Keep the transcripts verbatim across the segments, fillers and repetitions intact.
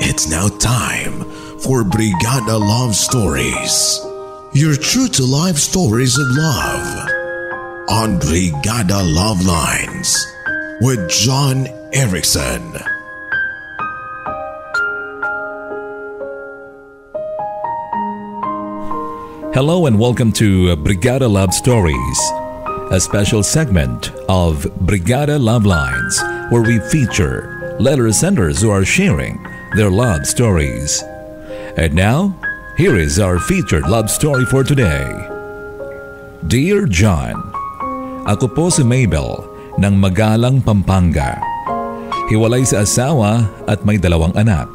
It's now time for Brigada Love Stories, your true-to-life stories of love on Brigada Love Lines with John Ericsson. Hello and welcome to Brigada Love Stories, a special segment of Brigada Love Lines where we feature letter senders who are sharing their love stories. And now, here is our featured love story for today. Dear John, ako po si Maybelle ng Magalang, Pampanga. Hiwalay sa asawa at may dalawang anak.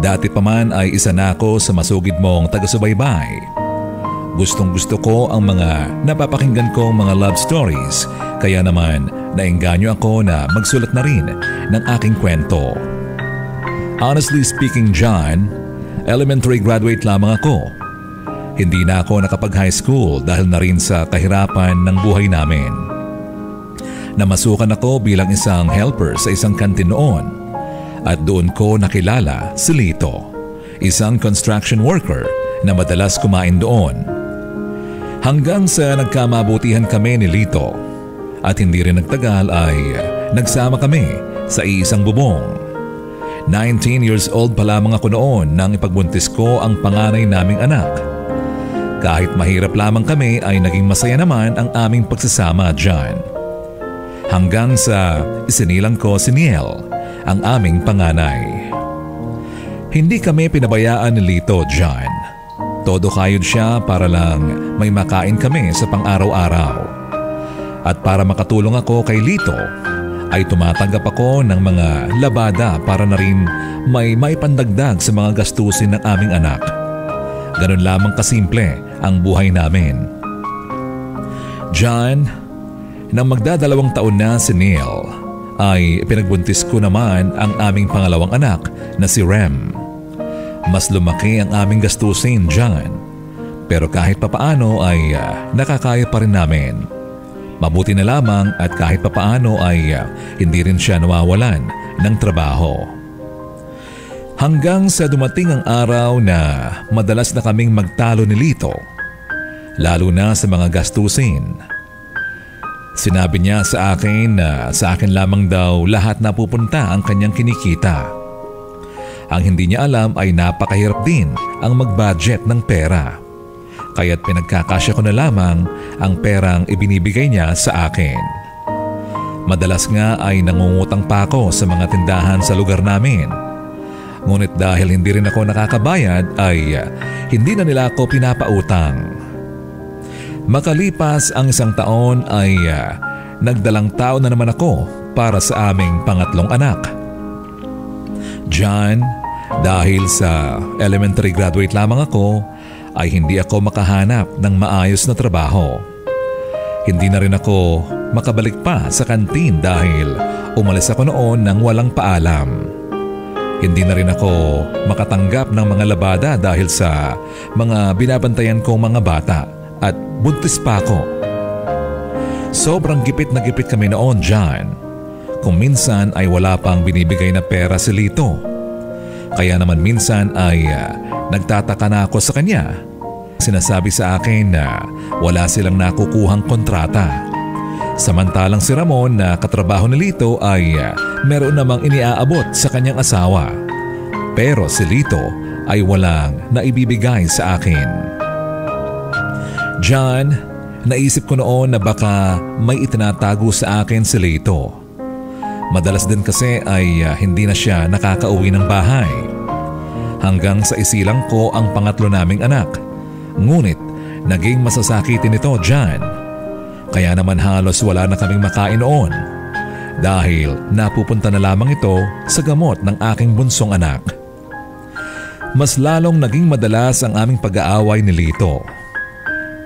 Dati pa man ay isa na ako sa masugid mong taga-subaybay. Gustong gusto ko ang mga napapakinggan kong mga love stories, kaya naman naengganyo ako na magsulat na rin ng aking kwento. Honestly speaking, John, elementary graduate lamang ako. Hindi na ako nakapag-high school dahil na rin sa kahirapan ng buhay namin. Namasukan ako bilang isang helper sa isang kantin noon at doon ko nakilala si Lito, isang construction worker na madalas kumain doon. Hanggang sa nagkamabutihan kami ni Lito at hindi rin nagtagal ay nagsama kami sa isang bubong. nineteen years old pa lamang ako noon nang ipagbuntis ko ang panganay naming anak. Kahit mahirap lamang kami ay naging masaya naman ang aming pagsasama dyan. Hanggang sa isinilang ko si Niel, ang aming panganay. Hindi kami pinabayaan ni Lito, John. Todo kayod siya para lang may makain kami sa pang-araw-araw. At para makatulong ako kay Lito, ay tumatanggap ako ng mga labada para na rin may maipandagdag sa mga gastusin ng aming anak. Ganun lamang kasimple ang buhay namin. John, nang magdadalawang taon na si Niel, ay pinagbuntis ko naman ang aming pangalawang anak na si Rem. Mas lumaki ang aming gastusin, John. Pero kahit papaano ay uh, nakakaya pa rin namin. Mabuti na lamang at kahit papaano ay uh, hindi rin siya nawawalan ng trabaho. Hanggang sa dumating ang araw na madalas na kaming magtalo ni Lito, lalo na sa mga gastusin. Sinabi niya sa akin na sa akin lamang daw lahat napupunta ang kanyang kinikita. Ang hindi niya alam ay napakahirap din ang mag-budget ng pera. Kaya't pinagkakasya ko na lamang ang perang ibinibigay niya sa akin. Madalas nga ay nangungutang pa ako sa mga tindahan sa lugar namin. Ngunit dahil hindi rin ako nakakabayad ay hindi na nila ako pinapautang. Makalipas ang isang taon ay uh, nagdalang tao na naman ako para sa aming pangatlong anak. John, dahil sa elementary graduate lamang ako, ay hindi ako makahanap ng maayos na trabaho. Hindi na rin ako makabalik pa sa kantin dahil umalis ako noon nang walang paalam. Hindi na rin ako makatanggap ng mga labada dahil sa mga binabantayan kong mga bata at buntis pa ako. Sobrang gipit na gipit kami noon, John. Kung minsan ay wala pang binibigay na pera si Lito. Kaya naman minsan ay Uh, nagtataka na ako sa kanya. Sinasabi sa akin na wala silang nakukuhang kontrata. Samantalang si Ramon na katrabaho ni Lito ay meron namang iniaabot sa kanyang asawa. Pero si Lito ay walang naibibigay sa akin. John, naisip ko noon na baka may itinatago sa akin si Lito. Madalas din kasi ay hindi na siya nakakauwi ng bahay. Hanggang sa isilang ko ang pangatlo naming anak. Ngunit, naging masasakitin ito, John. Kaya naman halos wala na kaming makain noon. Dahil napupunta na lamang ito sa gamot ng aking bunsong anak. Mas lalong naging madalas ang aming pag-aaway ni Lito.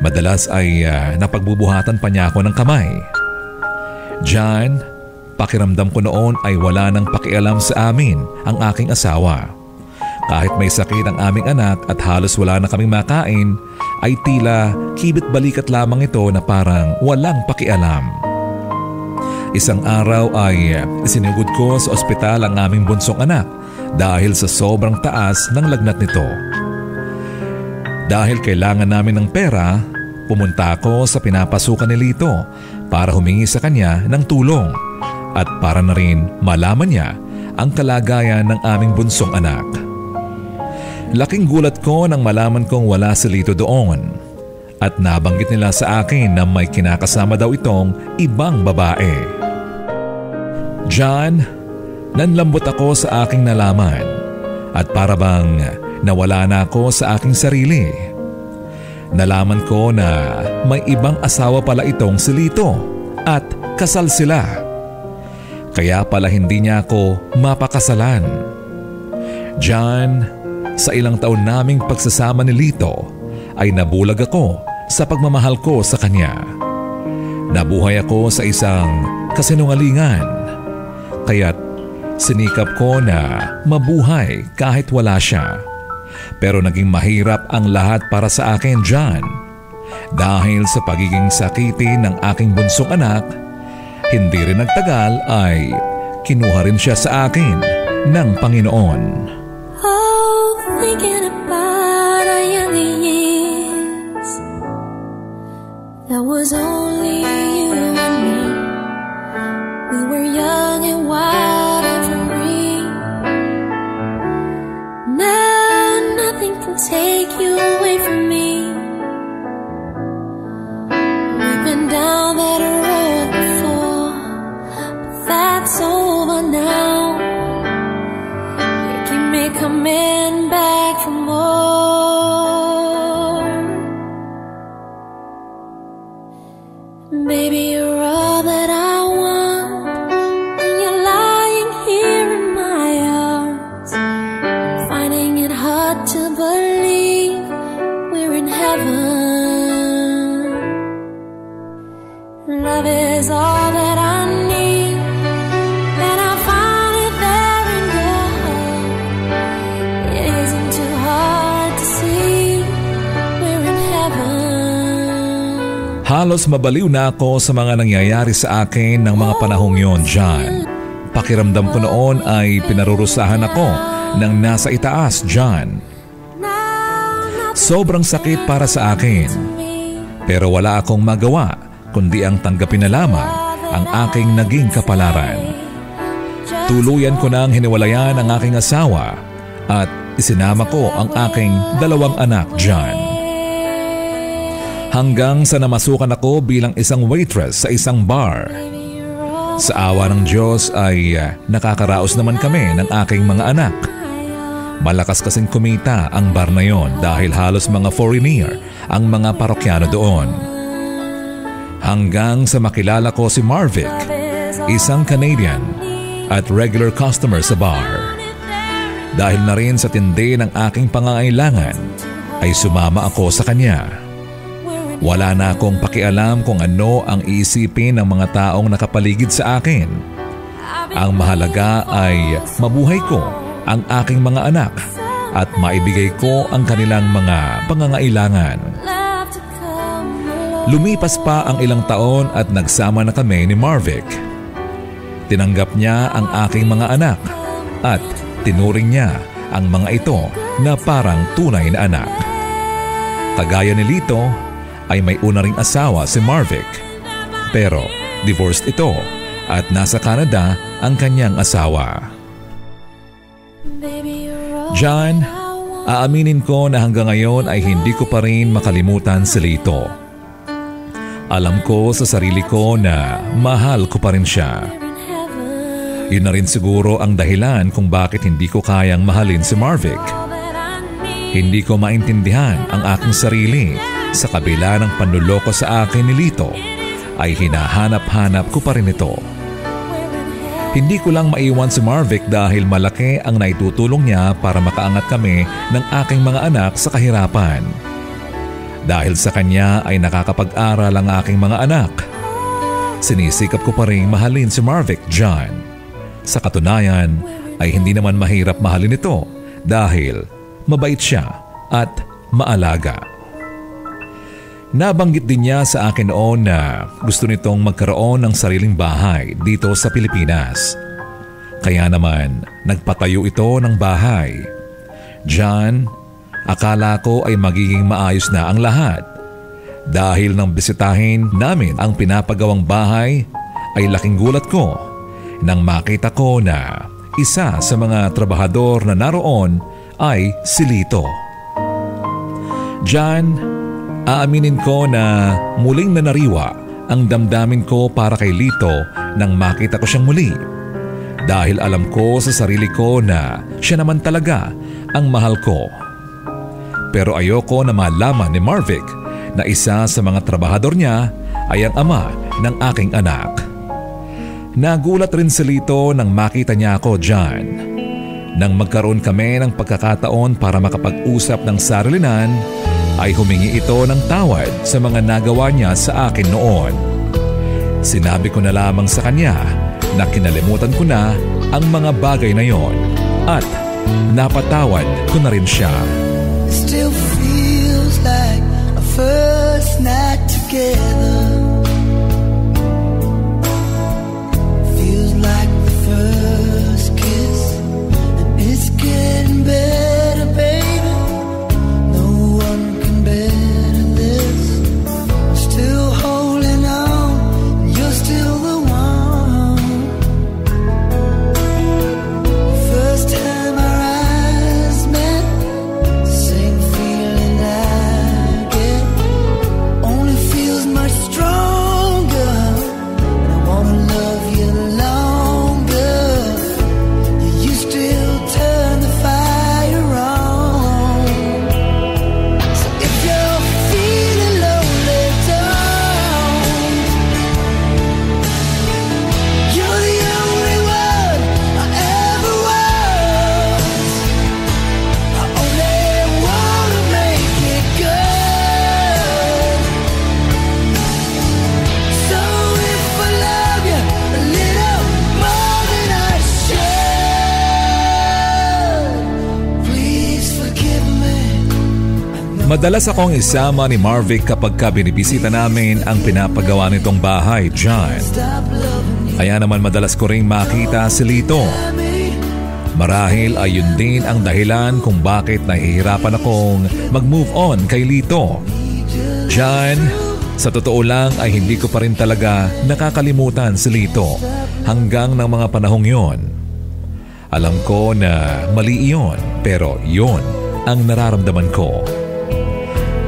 Madalas ay uh, napagbubuhatan pa niya ako ng kamay. John, pakiramdam ko noon ay wala nang pakialam sa amin ang aking asawa. Kahit may sakit ang aming anak at halos wala na kaming makain, ay tila kibit balikat lamang ito na parang walang pakialam. Isang araw ay isinugod ko sa ospital ang aming bunsong anak dahil sa sobrang taas ng lagnat nito. Dahil kailangan namin ng pera, pumunta ako sa pinapasukan ni Lito para humingi sa kanya ng tulong at para na rin malaman niya ang kalagayan ng aming bunsong anak. Laking gulat ko nang malaman kong wala si Lito doon. At nabanggit nila sa akin na may kinakasama daw itong ibang babae. John, nanlambot ako sa aking nalaman at para bang nawala na ako sa aking sarili. Nalaman ko na may ibang asawa pala itong si Lito at kasal sila. Kaya pala hindi niya ako mapakasalan. John, sa ilang taon naming pagsasama ni Lito ay nabulag ako sa pagmamahal ko sa kanya. Nabuhay ako sa isang kasinungalingan. Kaya't sinikap ko na mabuhay kahit wala siya. Pero naging mahirap ang lahat para sa akin, John. Dahil sa pagiging sakiti ng aking bunsong anak, hindi rin nagtagal ay kinuha rin siya sa akin ng Panginoon. Oh, thinking about our young years, that was only you and me. We were young and wild and free. Now nothing can take you away from me. We've been down that road before, but that's over now. You keep me coming back for more. Baby, you're all that I is all that I need, and I find it there in your heart. It isn't too hard to see, we're in heaven. Halos mabaliw na ako sa mga nangyayari sa akin ng mga panahong yon, John. Pakiramdam ko noon ay pinarurusahan ako ng nasa itaas, John. Sobrang sakit para sa akin, pero wala akong magawa kundi ang tanggapin na lamang ang aking naging kapalaran. Tuluyan ko nang hiniwalayan ang aking asawa at isinama ko ang aking dalawang anak, John. Hanggang sa namasukan ako bilang isang waitress sa isang bar. Sa awa ng Diyos ay nakakaraos naman kami ng aking mga anak. Malakas kasing kumita ang bar na yon dahil halos mga foreigner ang mga parokyano doon. Hanggang sa makilala ko si Marvick, isang Canadian at regular customer sa bar. Dahil na rin sa tindi ng aking pangangailangan, ay sumama ako sa kanya. Wala na akong pakialam kung ano ang iisipin ng mga taong nakapaligid sa akin. Ang mahalaga ay mabuhay ko ang aking mga anak at maibigay ko ang kanilang mga pangangailangan. Lumipas pa ang ilang taon at nagsama na kami ni Marvick. Tinanggap niya ang aking mga anak at tinuring niya ang mga ito na parang tunay na anak. Kagaya ni Lito ay may una ring asawa si Marvick, pero divorced ito at nasa Canada ang kanyang asawa. John, aaminin ko na hanggang ngayon ay hindi ko pa rin makalimutan si Lito. Alam ko sa sarili ko na mahal ko pa rin siya. Yun na rin siguro ang dahilan kung bakit hindi ko kayang mahalin si Marvick. Hindi ko maintindihan ang aking sarili sa kabila ng panloloko sa akin ni Lito ay hinahanap-hanap ko pa rin ito. Hindi ko lang maiwan si Marvick dahil malaki ang naitutulong niya para makaangat kami ng aking mga anak sa kahirapan. Dahil sa kanya ay nakakapag-aral ang aking mga anak. Sinisikap ko pa rin mahalin si Marvick, John. Sa katunayan ay hindi naman mahirap mahalin ito dahil mabait siya at maalaga. Nabanggit din niya sa akin noon na gusto nitong magkaroon ng sariling bahay dito sa Pilipinas. Kaya naman, nagpatayo ito ng bahay. Diyan, akala ko ay magiging maayos na ang lahat. Dahil nang bisitahin namin ang pinapagawang bahay, ay laking gulat ko nang makita ko na isa sa mga trabahador na naroon ay si Lito. Diyan, aaminin ko na muling nanariwa ang damdamin ko para kay Lito nang makita ko siyang muli. Dahil alam ko sa sarili ko na siya naman talaga ang mahal ko. Pero ayoko na malaman ni Marvick na isa sa mga trabahador niya ay ang ama ng aking anak. Nagulat rin si Lito nang makita niya ako dyan. Nang magkaroon kami ng pagkakataon para makapag-usap ng sarilinan, ay humingi ito ng tawad sa mga nagawa niya sa akin noon. Sinabi ko na lamang sa kanya na kinalimutan ko na ang mga bagay na yon at napatawad ko na rin siya. Still feels like a first night together. Feels like the first kiss and it's getting better, baby. Madalas akong isama ni Marvick kapag ka binibisita namin ang pinapagawa nitong bahay, John. Kaya naman madalas ko rin makita si Lito. Marahil ay yun din ang dahilan kung bakit nahihirapan akong mag-move on kay Lito. John, sa totoo lang ay hindi ko pa rin talaga nakakalimutan si Lito hanggang ng mga panahong yon. Alam ko na mali iyon, pero yon ang nararamdaman ko.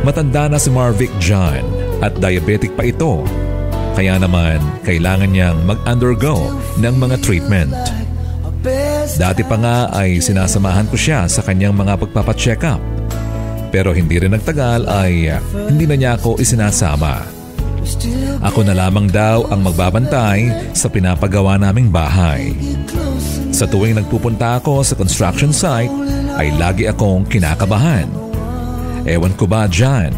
Matanda na si Marvick, John, at diabetic pa ito. Kaya naman, kailangan niyang mag-undergo ng mga treatment. Dati pa nga ay sinasamahan ko siya sa kanyang mga pagpapacheck-up. Pero hindi rin nagtagal ay hindi na niya ako isinasama. Ako na lamang daw ang magbabantay sa pinapagawa naming bahay. Sa tuwing nagpupunta ako sa construction site, ay lagi akong kinakabahan. Ewan ko ba dyan,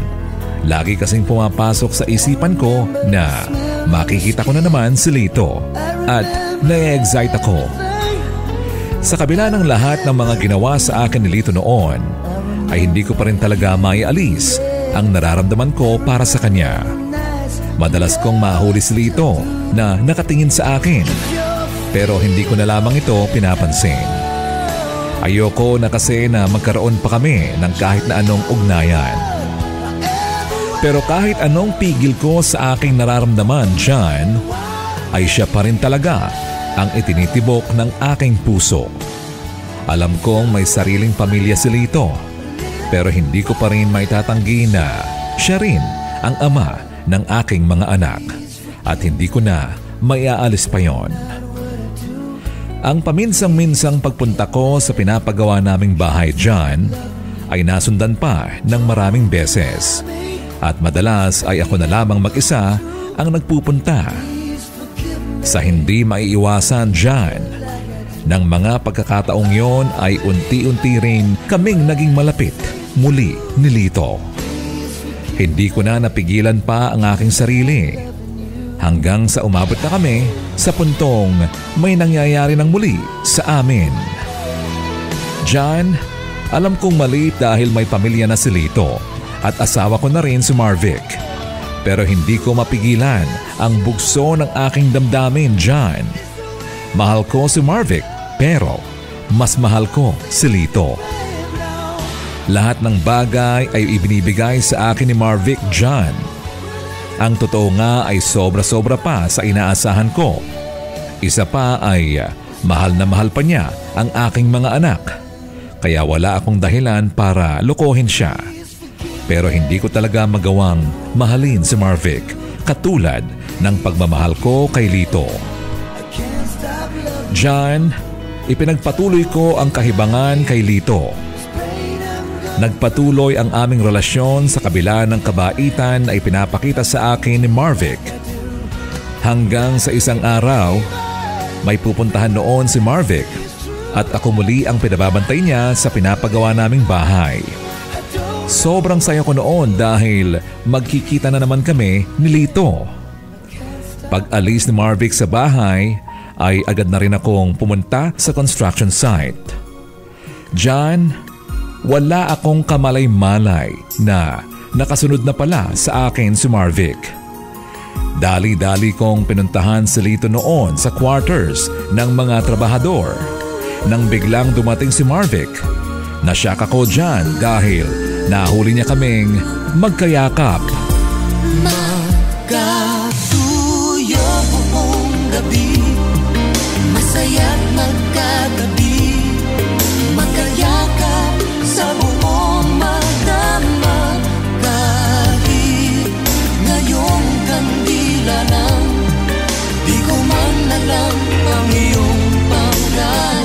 lagi kasing pumapasok sa isipan ko na makikita ko na naman si Lito at na-excite ako. Sa kabila ng lahat ng mga ginawa sa akin ni Lito noon, ay hindi ko pa rin talaga maialis ang nararamdaman ko para sa kanya. Madalas kong mahuli si Lito na nakatingin sa akin, pero hindi ko na lamang ito pinapansin. Ayoko na kasi na magkaroon pa kami ng kahit na anong ugnayan. Pero kahit anong pigil ko sa aking nararamdaman, John, ay siya pa rin talaga ang itinitibok ng aking puso. Alam kong may sariling pamilya si Lito, pero hindi ko pa rin maitatanggi na siya rin ang ama ng aking mga anak at hindi ko na maiaalis pa yon. Ang paminsang-minsang pagpunta ko sa pinapagawa naming bahay dyan ay nasundan pa ng maraming beses. At madalas ay ako na lamang mag-isa ang nagpupunta. Sa hindi maiiwasan dyan, ng mga pagkakataong yon ay unti-unti rin kaming naging malapit muli ni Lito. Hindi ko na napigilan pa ang aking sarili. Hanggang sa umabot na kami sa puntong may nangyayari ng muli sa amin. John, alam kong mali dahil may pamilya na si Lito at asawa ko na rin si Marvick. Pero hindi ko mapigilan ang bugso ng aking damdamin, John. Mahal ko si Marvick, pero mas mahal ko si Lito. Lahat ng bagay ay ibinibigay sa akin ni Marvick, John. Ang totoo nga ay sobra-sobra pa sa inaasahan ko. Isa pa ay mahal na mahal pa niya ang aking mga anak. Kaya wala akong dahilan para lokohin siya. Pero hindi ko talaga magawang mahalin si Marvick katulad ng pagmamahal ko kay Lito. John, ipinagpatuloy ko ang kahibangan kay Lito. Nagpatuloy ang aming relasyon sa kabila ng kabaitan na ipinapakita sa akin ni Marvick. Hanggang sa isang araw, may pupuntahan noon si Marvick at ako muli ang pinababantay niya sa pinapagawa naming bahay. Sobrang saya ko noon dahil magkikita na naman kami ni Lito. Pag-alis ni Marvick sa bahay ay agad na rin akong pumunta sa construction site. John, wala akong kamalay-malay na nakasunod na pala sa akin si Marvick. Dali-dali kong pinuntahan si Lito noon sa quarters ng mga trabahador nang biglang dumating si Marvick. Nasyak ako dyan dahil nahuli niya kaming magkayakap. Magkatuyo buong gabi, masaya't magkagabi, magkayakap sa buong magdama. Kahit ngayong kandila na, di ko man alam ang iyong pangalan.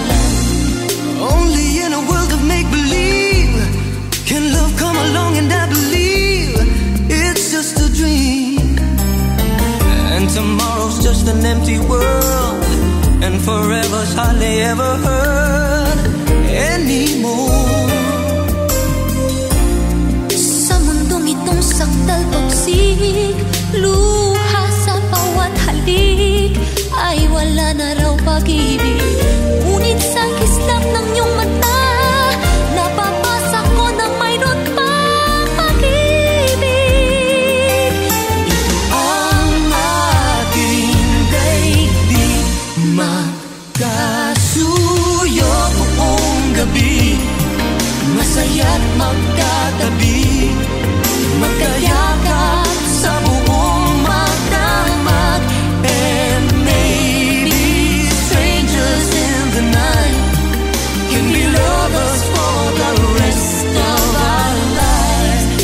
Only in a world of make-believe can love come along, and I believe it's just a dream. And tomorrow's just an empty world, and forever's hardly ever heard anymore. Sa mundong itong sakdal pagsig, luha sa bawat halik, ay wala na raw pag-ibig. Ngunit sa kislap ng iyong mata, masaya't magkatabi, magkayakap sa buong magdamag. And maybe strangers in the night can be lovers for the rest of our lives.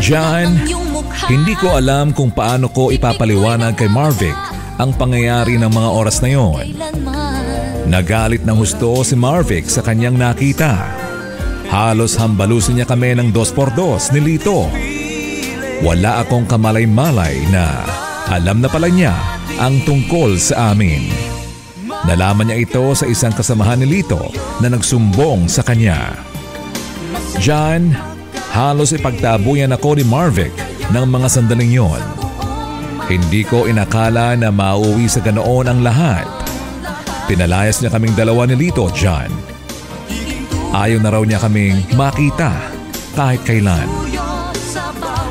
John, hindi ko alam kung paano ko ipapaliwanag kay Marvick ang pangyayari ng mga oras na yon. Nagalit ng husto si Marvick sa kanyang nakita. Halos hambalusin niya kami ng dos por dos ni Lito. Wala akong kamalay-malay na alam na pala niya ang tungkol sa amin. Nalaman niya ito sa isang kasamahan ni Lito na nagsumbong sa kanya. John, halos ipagtabuyan ako ni Marvick ng mga sandaling yon. Hindi ko inakala na mauwi sa ganoon ang lahat. Pinalayas niya kaming dalawa ni Lito, John. Ayaw na raw niya kaming makita kahit kailan.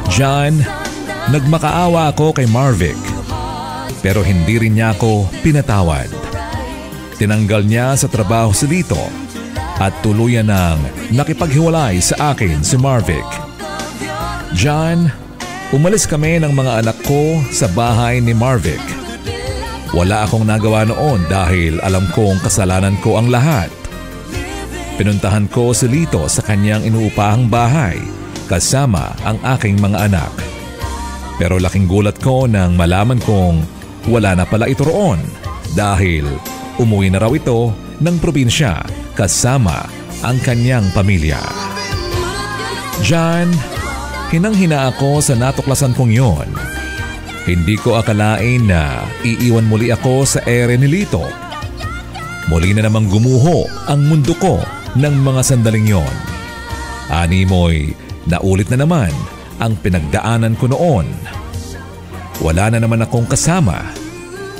John, nagmakaawa ako kay Marvick pero hindi rin niya ako pinatawad. Tinanggal niya sa trabaho si Lito at tuluyan ng nakipaghiwalay sa akin si Marvick. John, umalis kami ng mga anak ko sa bahay ni Marvick. Wala akong nagawa noon dahil alam kong kasalanan ko ang lahat. Pinuntahan ko si Lito sa kanyang inuupahang bahay kasama ang aking mga anak. Pero laking gulat ko nang malaman kong wala na pala ito roon dahil umuwi na raw ito ng probinsya kasama ang kanyang pamilya. John, hinang-hina ako sa natuklasan kong yon. Hindi ko akalain na iiwan muli ako sa ere ni Lito. Muli na namang gumuho ang mundo ko ng mga sandaling yon. Animoy, naulit na naman ang pinagdaanan ko noon. Wala na naman akong kasama.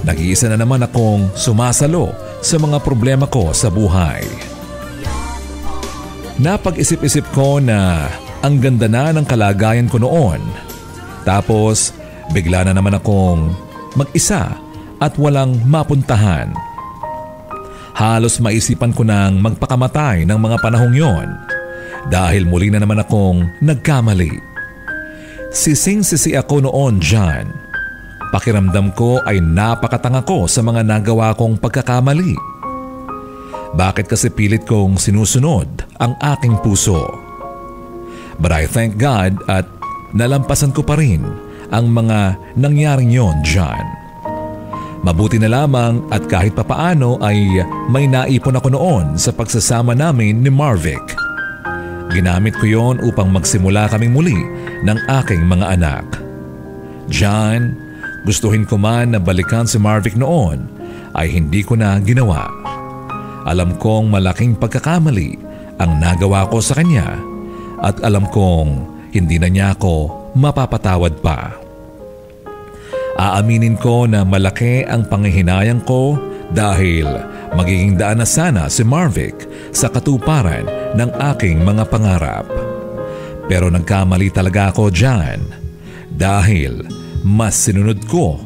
Nag-iisa na naman akong sumasalo sa mga problema ko sa buhay. Napag-isip-isip ko na ang ganda na ng kalagayan ko noon. Tapos Bigla na naman akong mag-isa at walang mapuntahan. Halos maisipan ko nang magpakamatay ng mga panahong yon dahil muli na naman akong nagkamali. Sising-sisi ako noon dyan. Pakiramdam ko ay napakatanga ko sa mga nagawa kong pagkakamali. Bakit kasi pilit kong sinusunod ang aking puso? But I thank God at nalampasan ko pa rin ang mga nangyaring yon dyan. Mabuti na lamang at kahit papaano ay may naipon ako noon sa pagsasama namin ni Marvick. Ginamit ko yon upang magsimula kaming muli ng aking mga anak. John, gustuhin ko man na balikan si Marvick noon ay hindi ko na ginawa. Alam kong malaking pagkakamali ang nagawa ko sa kanya at alam kong hindi na niya ako mapapatawad pa. Aaminin ko na malaki ang panghihinayang ko dahil magiging daan na sana si Marvick sa katuparan ng aking mga pangarap. Pero nagkamali talaga ako dyan dahil mas sinunod ko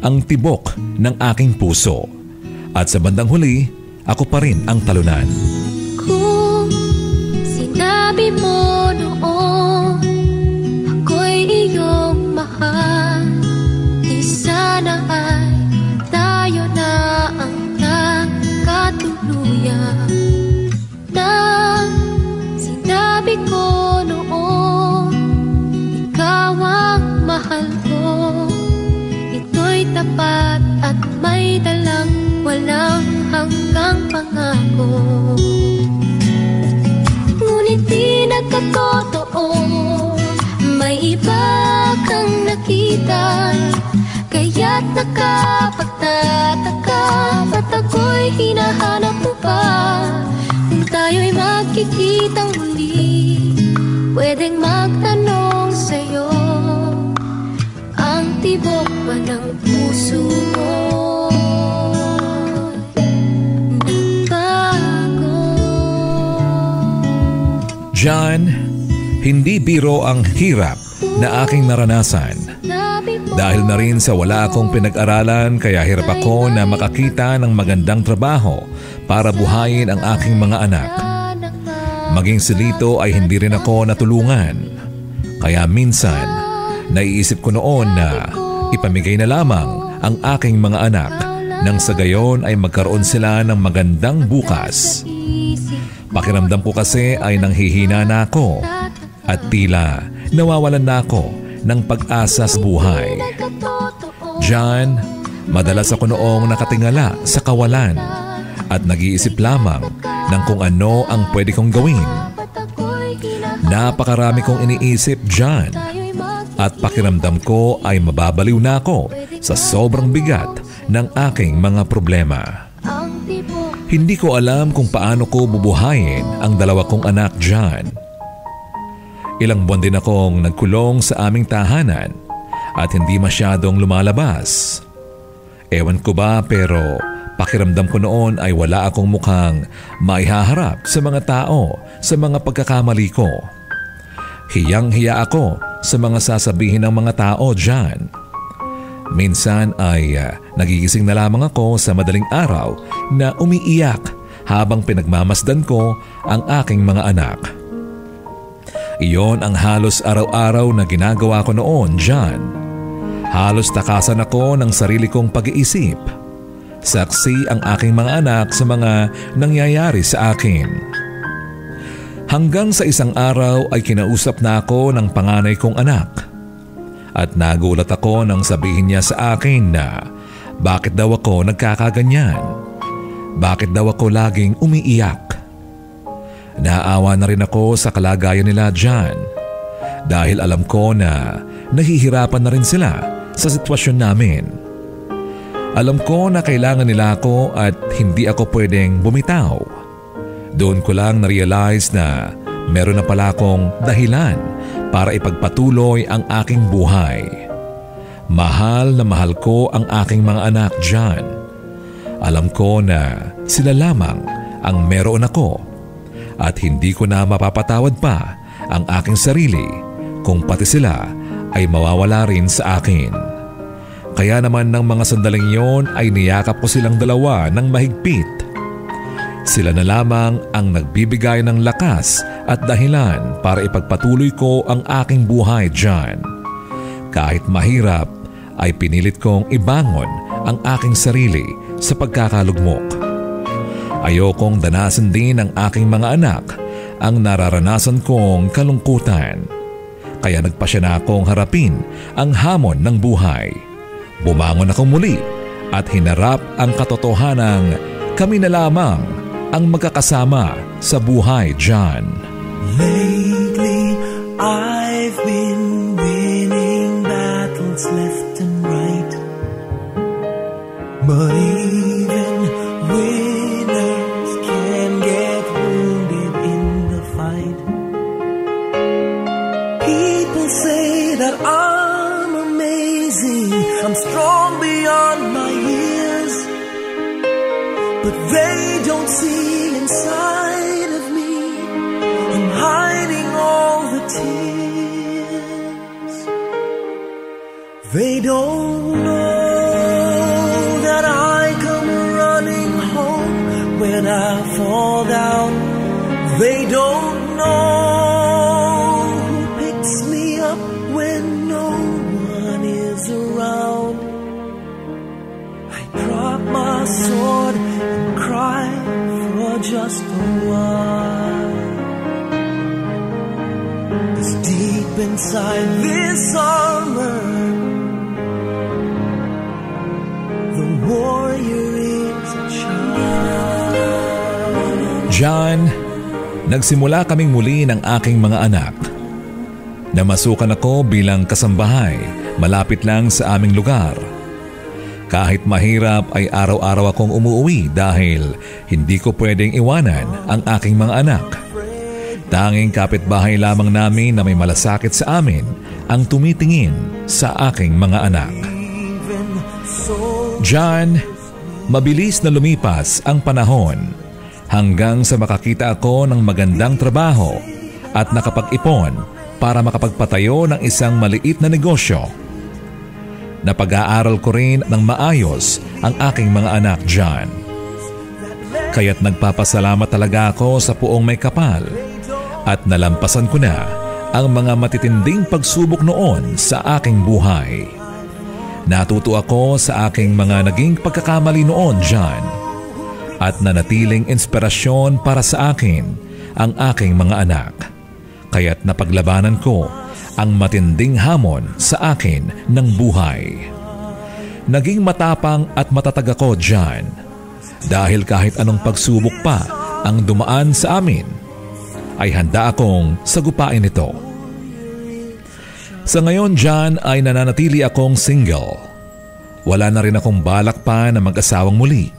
ang tibok ng aking puso. At sa bandang huli, ako pa rin ang talunan. Kung sinabi mo noon, ako'y iyong mahal, sana ay tayo na ang nagkatuluyan. Nang sinabi ko noon, ikaw ang mahal ko, ito'y tapat at may dalang walang hanggang pangako. Ngunit di nagkatotoo, may iba kang nakita, kaya't nakapagtataka, ba't ako'y hinahanap mo pa? Kung tayo'y magkikitang muli, pwedeng magtanong sa'yo, ang tibok ba ng puso mo? John, hindi biro ang hirap na aking naranasan. Dahil na rin sa wala akong pinag-aralan, kaya hirap ako na makakita ng magandang trabaho para buhayin ang aking mga anak. Maging si Lito ay hindi rin ako natulungan. Kaya minsan, naiisip ko noon na ipamigay na lamang ang aking mga anak nang sa gayon ay magkaroon sila ng magandang bukas. Pakiramdam ko kasi ay nanghihina na ako at tila nawawalan na ako ng pag-asa sa buhay. John, madalas ako noong nakatingala sa kawalan at nag-iisip lamang ng kung ano ang pwede kong gawin. Napakarami kong iniisip, John, at pakiramdam ko ay mababaliw na ako sa sobrang bigat ng aking mga problema. Hindi ko alam kung paano ko bubuhayin ang dalawa kong anak, John. Ilang buwan din akong nagkulong sa aming tahanan at hindi masyadong lumalabas. Ewan ko ba, pero pakiramdam ko noon ay wala akong mukhang maihaharap sa mga tao sa mga pagkakamali ko. Hiyang-hiya ako sa mga sasabihin ng mga tao dyan. Minsan ay uh, nagigising na lamang ako sa madaling araw na umiiyak habang pinagmamasdan ko ang aking mga anak. Iyon ang halos araw-araw na ginagawa ko noon, John. Halos takasan ako ng sarili kong pag-iisip. Saksi ang aking mga anak sa mga nangyayari sa akin. Hanggang sa isang araw ay kinausap na ako ng panganay kong anak. At nagulat ako nang sabihin niya sa akin na bakit daw ako nagkakaganyan? Bakit daw ako laging umiiyak? Naawa na rin ako sa kalagayan nila dyan dahil alam ko na nahihirapan na rin sila sa sitwasyon namin. Alam ko na kailangan nila ako at hindi ako pwedeng bumitaw. Doon ko lang na-realize na meron na pala akong dahilan para ipagpatuloy ang aking buhay. Mahal na mahal ko ang aking mga anak dyan. Alam ko na sila lamang ang meron ako. At hindi ko na mapapatawad pa ang aking sarili kung pati sila ay mawawala rin sa akin. Kaya naman ng mga sandaling yon ay niyakap ko silang dalawa ng mahigpit. Sila na lamang ang nagbibigay ng lakas at dahilan para ipagpatuloy ko ang aking buhay dyan. Kahit mahirap ay pinilit kong ibangon ang aking sarili sa pagkakalugmok. Ayokong danasan din ng aking mga anak ang nararanasan kong kalungkutan. Kaya nagpasya na akong harapin ang hamon ng buhay. Bumangon ako muli at hinarap ang katotohanang kami na lamang ang magkakasama sa buhay dyan. Lately, I've been winning battles left and right, but even winners can get wounded in the fight. People say that I'm amazing, I'm strong beyond my years, but they don't see inside of me, I'm hiding all the tears. They don't know that I come running home when I fall down. They don't know who picks me up when no one is around. I drop my sword and cry for just a while, 'cause deep inside this armor, the warrior is a child. John, nagsimula kaming muli ng aking mga anak. Namasukan ako bilang kasambahay malapit lang sa aming lugar. Kahit mahirap ay araw-araw akong umuwi dahil hindi ko pwedeng iwanan ang aking mga anak. Tanging kapitbahay lamang namin na may malasakit sa amin ang tumitingin sa aking mga anak. John, mabilis na lumipas ang panahon hanggang sa makakita ako ng magandang trabaho at nakapag-ipon para makapagpatayo ng isang maliit na negosyo. Napag-aaral ko rin ng maayos ang aking mga anak dyan. Kaya't nagpapasalamat talaga ako sa puong may kapal at nalampasan ko na ang mga matitinding pagsubok noon sa aking buhay. Natuto ako sa aking mga naging pagkakamali noon dyan at nanatiling inspirasyon para sa akin ang aking mga anak. Kaya't napaglabanan ko ang matinding hamon sa akin ng buhay. Naging matapang at matatag ako dyan dahil kahit anong pagsubok pa ang dumaan sa amin ay handa akong sagupain ito. Sa ngayon dyan ay nananatili akong single. Wala na rin akong balak pa na mag-asawang muli.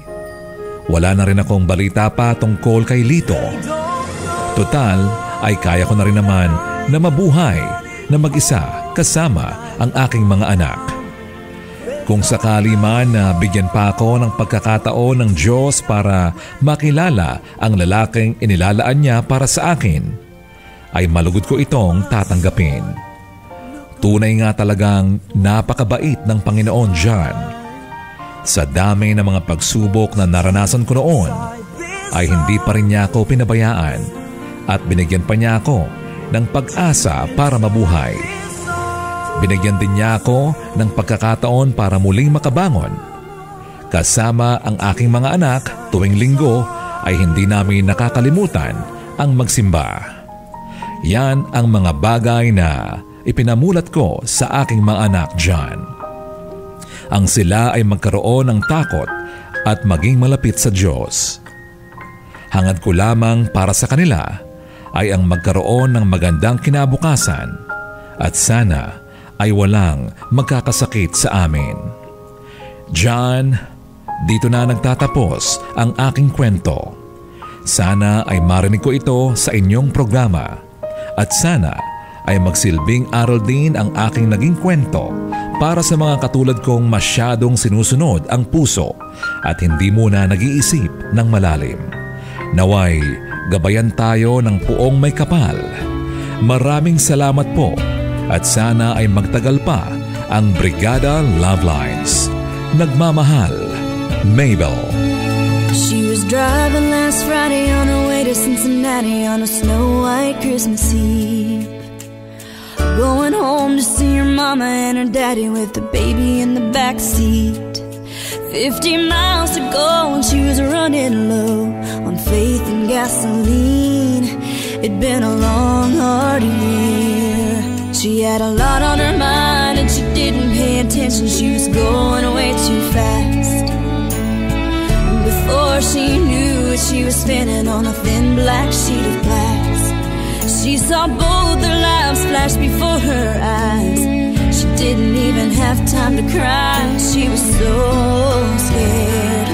Wala na rin akong balita pa tungkol kay Lito. Total ay kaya ko na rin naman na mabuhay na mag-isa kasama ang aking mga anak. Kung sakali man na bigyan pa ako ng pagkakataon ng Diyos para makilala ang lalaking inilalaan niya para sa akin, ay malugod ko itong tatanggapin. Tunay nga talagang napakabait ng Panginoon dyan. Sa dami ng mga pagsubok na naranasan ko noon, ay hindi pa rin niya ako pinabayaan at binigyan pa niya ako ng pag-asa para mabuhay. Binigyan din niya ako ng pagkakataon para muling makabangon. Kasama ang aking mga anak, tuwing linggo ay hindi namin nakakalimutan ang magsimba. Yan ang mga bagay na ipinamulat ko sa aking mga anak dyan. Ang sila ay magkaroon ng takot at maging malapit sa Diyos. Hangad ko lamang para sa kanila ay ang magkaroon ng magandang kinabukasan at sana ay walang magkakasakit sa amin. John, dito na nagtatapos ang aking kwento. Sana ay marinig ko ito sa inyong programa at sana ay magsilbing aral din ang aking naging kwento para sa mga katulad kong masyadong sinusunod ang puso at hindi muna nag-iisip ng malalim. Naway, gabayan tayo ng puong may kapal. Maraming salamat po at sana ay magtagal pa ang Brigada Love Lines. Nagmamahal, Maybelle. She was driving last Friday on her way to Cincinnati on a snow-white Christmas Eve, going home to see her mama and her daddy with the baby in the backseat. Fifty miles to go and she was running low on faith and gasoline. It'd been a long, hard year. She had a lot on her mind and she didn't pay attention. She was going way too fast. Before she knew it, she was spinning on a thin black sheet of glass. She saw both their lives flash before her eyes. She didn't even have time to cry. She was so scared.